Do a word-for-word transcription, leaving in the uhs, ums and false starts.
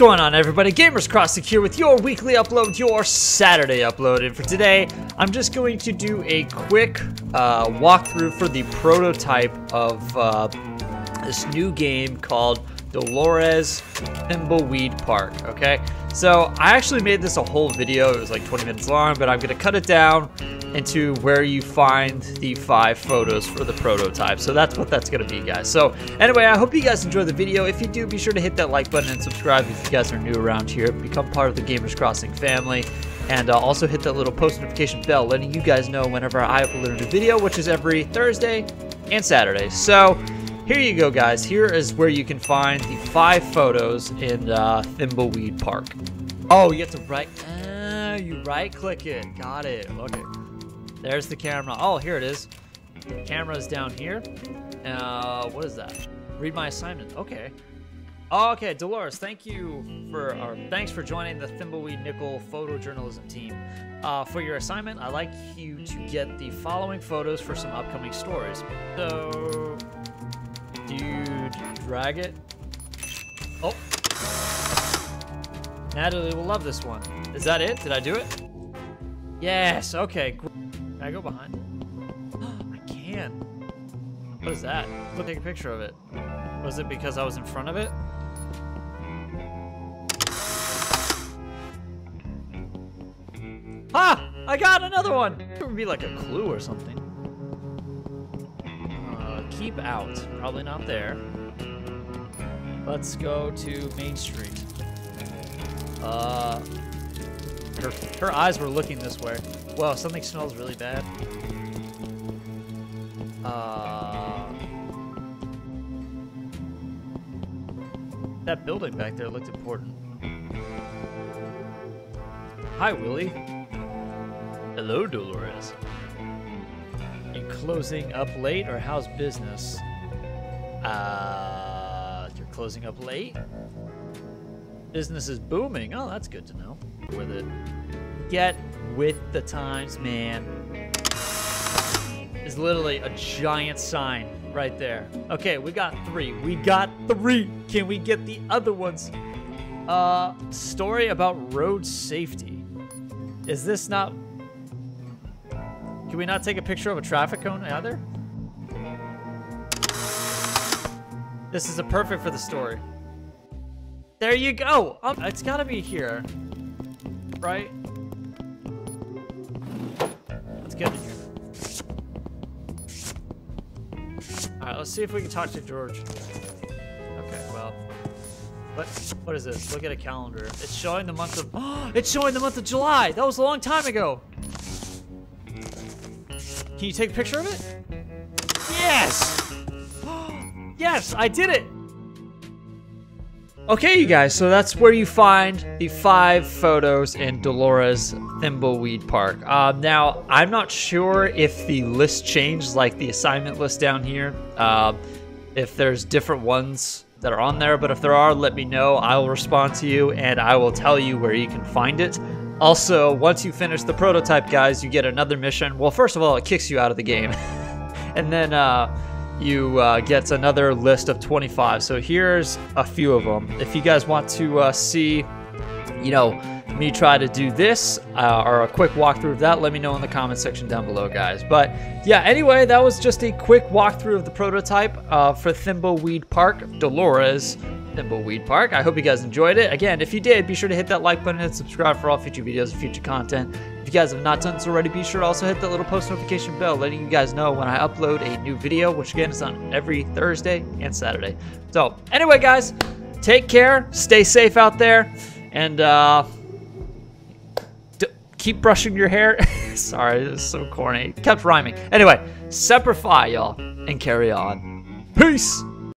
going on, everybody? Gamers Crossing here with your weekly upload, your Saturday upload. And for today, I'm just going to do a quick uh, walkthrough for the prototype of uh, this new game called Dolores Thimbleweed Park, okay? So I actually made this a whole video. It was like twenty minutes long, but I'm gonna cut it down into where you find the five photos for the prototype. So that's what that's gonna be, guys. So anyway, I hope you guys enjoy the video. If you do, be sure to hit that like button and subscribe if you guys are new around here. Become part of the Gamers Crossing family. And uh, also hit that little post notification bell, letting you guys know whenever I upload a new video, which is every Thursday and Saturday. So here you go, guys. Here is where you can find the five photos in uh, Thimbleweed Park. Oh, you have to right, uh, you right click it. Got it, okay. There's the camera. Oh, here it is. The camera's down here. Uh, what is that? Read my assignment, okay. Oh, okay, Dolores, thank you for, or thanks for joining the Thimbleweed Nickel photojournalism team. Uh, for your assignment, I'd like you to get the following photos for some upcoming stories. So, do you drag it? Oh. Natalie will love this one. Is that it? Did I do it? Yes, okay. Can I go behind? I can. What is that? I'll take a picture of it. Was it because I was in front of it? Ah! I got another one! It would be like a clue or something. Uh, keep out. Probably not there. Let's go to Main Street. Uh, her, her eyes were looking this way. Wow, something smells really bad. Uh, that building back there looked important. Hi, Willie. Hello, Dolores. You closing up late, or how's business? Uh, you're closing up late? Business is booming. Oh, that's good to know. With it. Get with the times, man. Is literally a giant sign right there. Okay, we got three. We got three. Can we get the other ones? Uh, story about road safety. Is this not... Can we not take a picture of a traffic cone either? This is a perfect for the story. There you go. Um, it's gotta be here, right? Get in here. Alright, let's see if we can talk to George. Okay, well. What what is this? Look at a calendar. It's showing the month of oh, it's showing the month of July! That was a long time ago. Can you take a picture of it? Yes! Yes, I did it! Okay, you guys, so that's where you find the five photos in Dolores Thimbleweed Park. Uh, now, I'm not sure if the list changed, like the assignment list down here, uh, if there's different ones that are on there, but if there are, let me know. I will respond to you, and I will tell you where you can find it. Also, once you finish the prototype, guys, you get another mission. Well, first of all, it kicks you out of the game. And then... Uh, you uh, get another list of twenty-five. So here's a few of them. If you guys want to uh, see, you know, me try to do this uh, or a quick walkthrough of that, let me know in the comment section down below, guys. But yeah, anyway, that was just a quick walkthrough of the prototype uh, for Thimbleweed Park, Dolores Thimbleweed Park. I hope you guys enjoyed it. Again, if you did, be sure to hit that like button and subscribe for all future videos and future content. If you guys have not done this already, be sure to also hit that little post notification bell, letting you guys know when I upload a new video, which again is on every Thursday and Saturday. So anyway, guys, take care, stay safe out there, and uh, d keep brushing your hair. Sorry, this is so corny. It kept rhyming. Anyway, semper fi, y'all, and carry on. Peace!